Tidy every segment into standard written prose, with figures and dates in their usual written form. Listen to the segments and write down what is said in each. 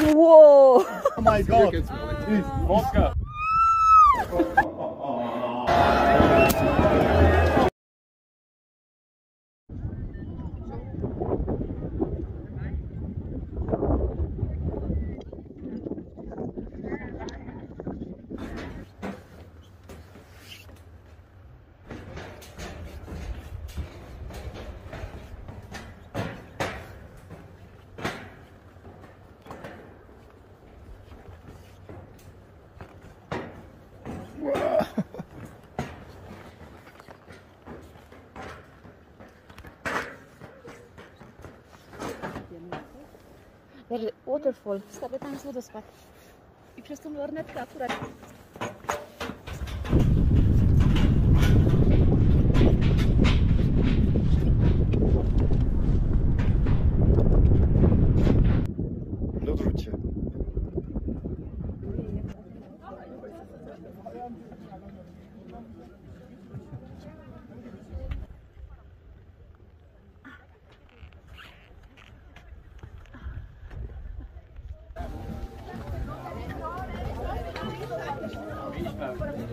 Whoa! Oh my God! It's vodka. Waterfall. Wstawię tam z wodospad. I przez tą lornetkę akurat. Do wrócie. Perfect.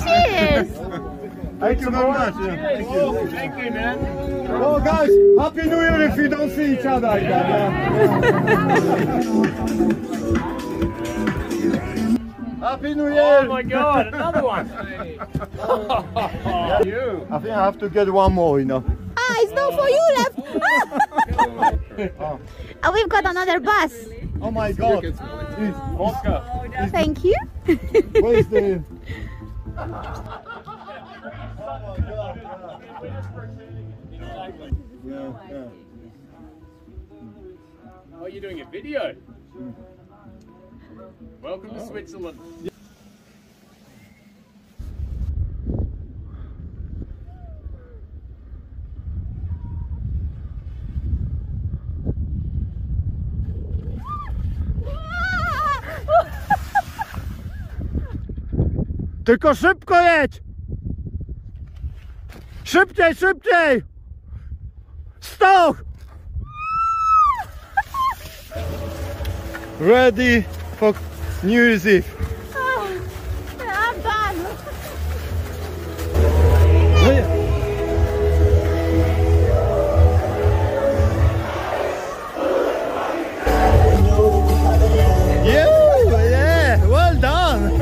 Cheers! Thank you very much. Thank you, man. Oh, guys, happy New Year if you don't see each other again. Happy New Year! Oh my God, another one. I think I have to get one more, you know. Ah, it's not for you left. Oh. Oh, we've got another bus. Oh my God! It's vodka. Oh, thank you. Where's the? Yeah. Oh, you're doing a video. Welcome to Switzerland. Tylko szybko jedź! Szybciej, szybciej! Stoch! Ready for New Year's Eve. Oh, I'm done. Yeah, yeah, well done!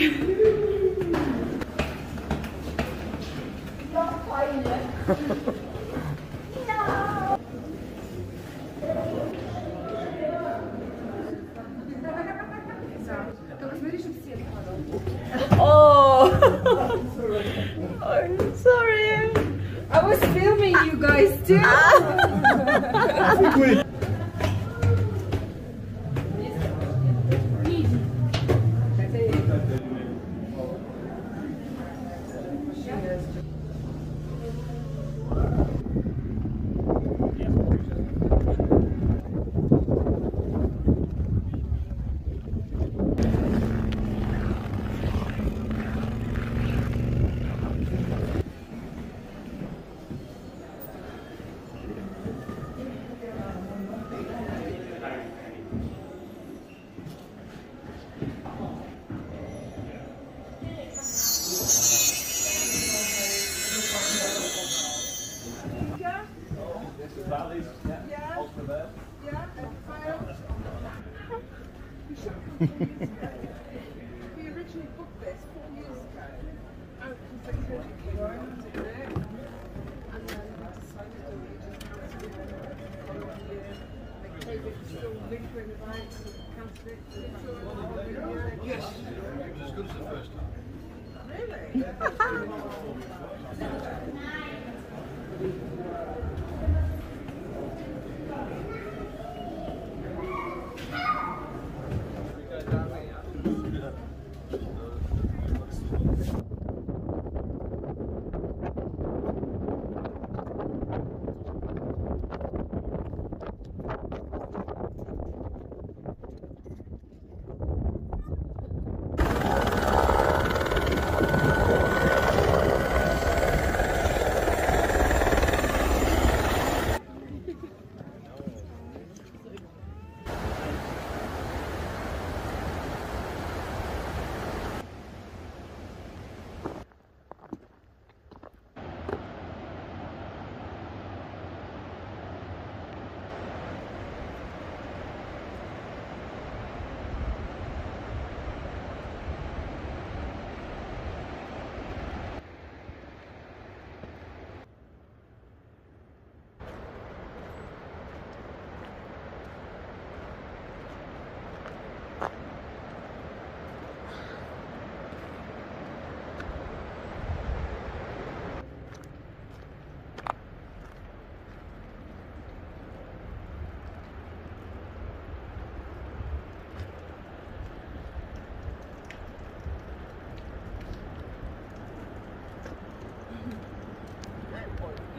Только смотри, чтобы свет падал. Oh, I'm sorry. I was filming you guys too. We originally booked this 4 years ago out because they said it came around to do it, and then I decided that we just cancelled it for the year. Like COVID was still lingering about, so we cancelled it for the whole year. Yes, it was as good as the first time. Really?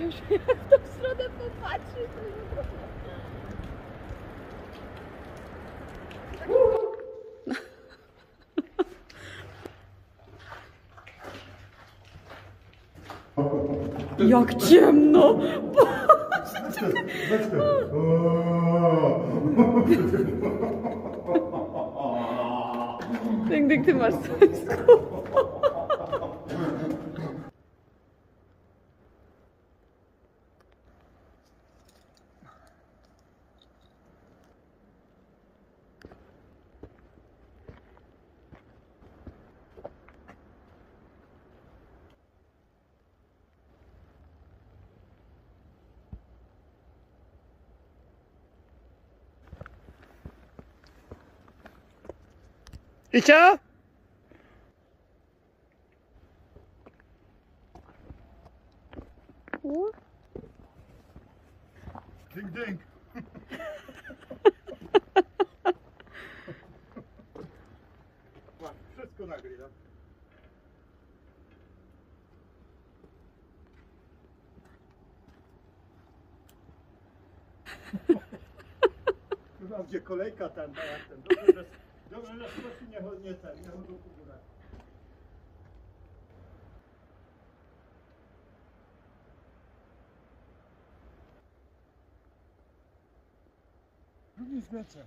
Już w tą stronę popatrzę, to nie problem. Jak ciemno! Dyk, ty masz coś. İçe! Ding ding! Bak, wszystko nagrywa. Chyba gdzie kolejka tam, jak ten dobry raz. Dobrze, że się nie ten, nie chodzą po górę. Również wlecę.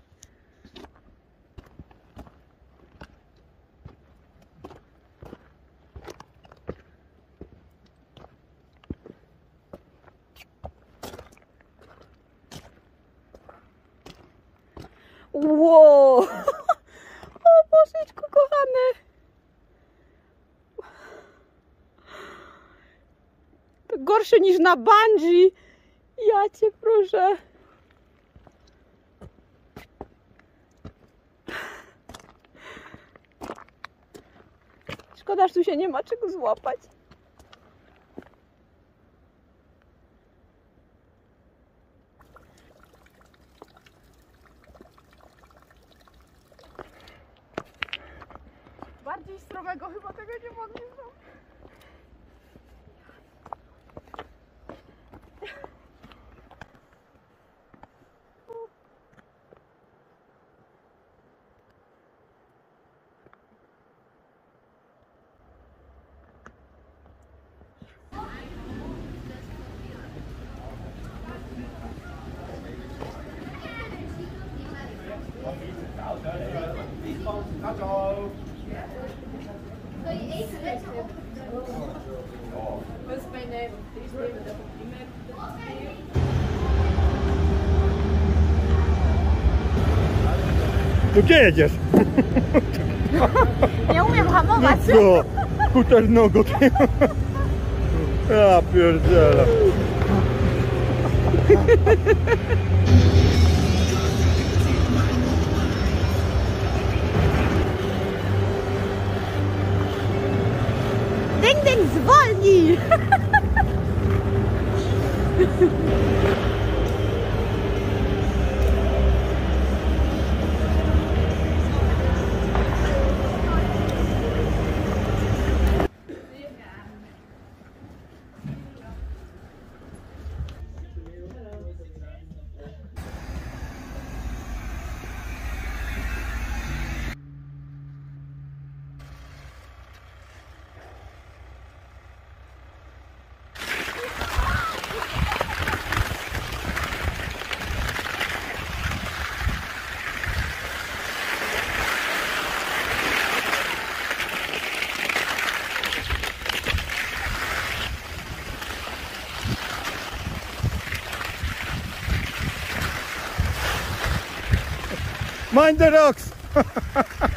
Wow! Bożyczku kochany! gorsze niż na bungee. Ja cię proszę. Szkoda, że tu się nie ma czego złapać. Bardziej stromego chyba tego nie mogę zrobić. To gdzie jedziesz? Nie umiem hamować. No, kuter nogą. Ja pierdzielę. Ding, ding, zwolnij! Mind the rocks!